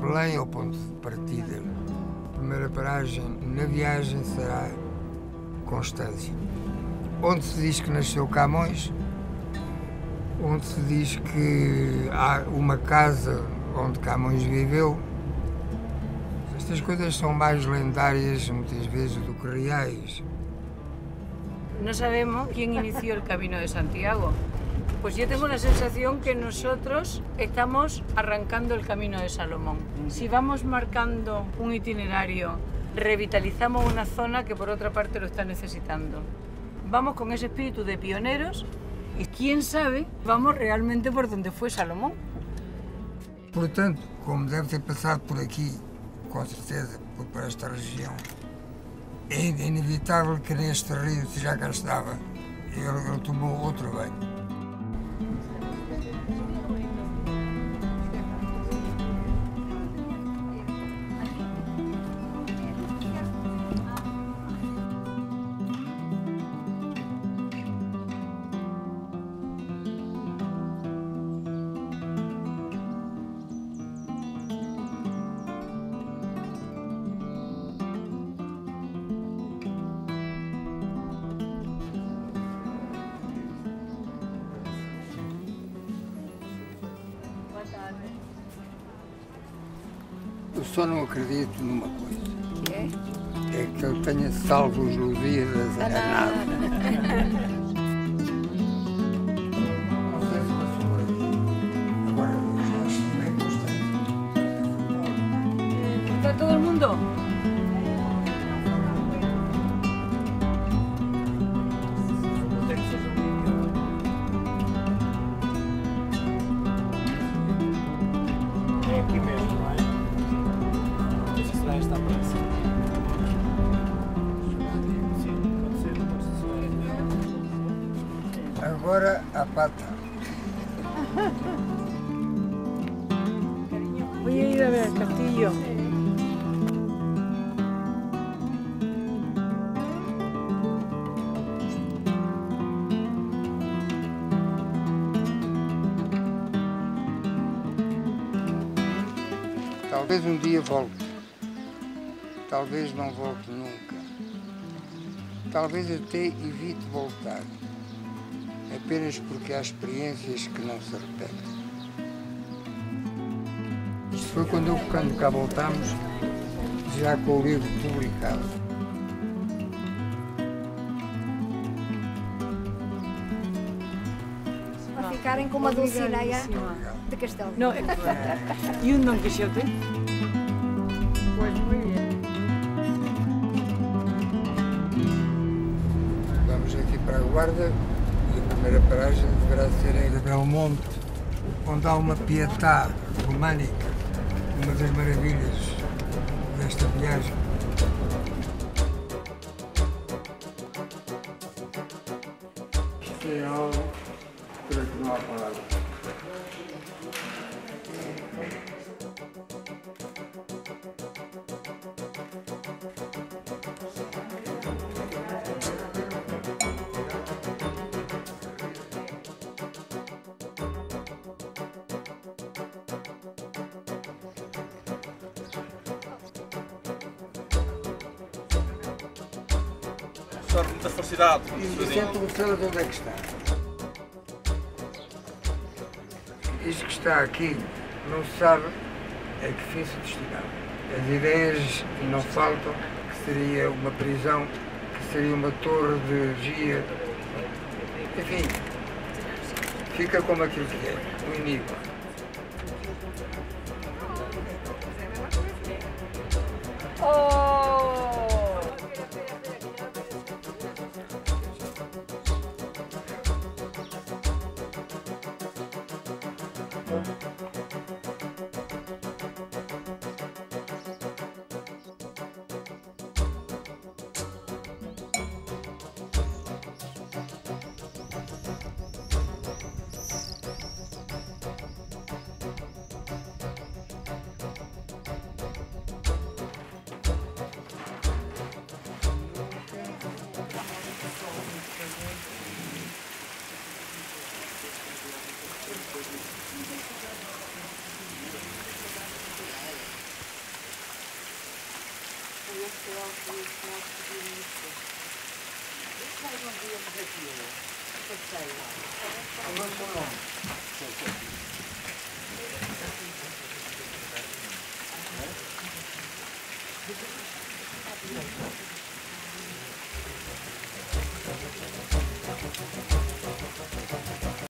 Belém é o ponto de partida. A primeira paragem na viagem será Constância, onde se diz que nasceu Camões, onde se diz que há uma casa onde Camões viveu. Estas coisas são mais lendárias, muitas vezes, do que reais. Não sabemos quem iniciou o caminho de Santiago. Pues yo tengo la sensación que nosotros estamos arrancando el camino de Salomón. Si vamos marcando un itinerario, revitalizamos una zona que por otra parte lo está necesitando. Vamos con ese espíritu de pioneros y quién sabe, vamos realmente por donde fue Salomón. Por tanto, como debe ter pasado por aquí, con certeza, por esta región, es inevitable que en este río, si ya cá estaba, él tomó otro baño. Eu só não acredito numa coisa, que é? É que ele tenha salvo os Lusíadas a nada. Está todo mundo? É aqui mesmo. Agora a pata. Vou ir a ver o castilho. Talvez um dia volte. Talvez não volte nunca. Talvez até evite voltar. Apenas porque há experiências que não se repetem. Isto foi quando cá voltámos, já com o livro publicado. Para ficarem com uma Dulcineia de Castelo. Não, é e um Dom Quixote? Pois, muito bem. Vamos aqui para a Guarda. A primeira paragem deverá ser a de Belmonte, onde há uma pietà românica, uma das maravilhas desta viagem. Isto é algo para que não há palavras. Muita facilidade. E o Vicente, onde é que está? Isto que está aqui não se sabe a que fim se destinava. As ideias não faltam, que seria uma prisão, que seria uma torre de vigia. Enfim, fica como aquilo que é, um enigma.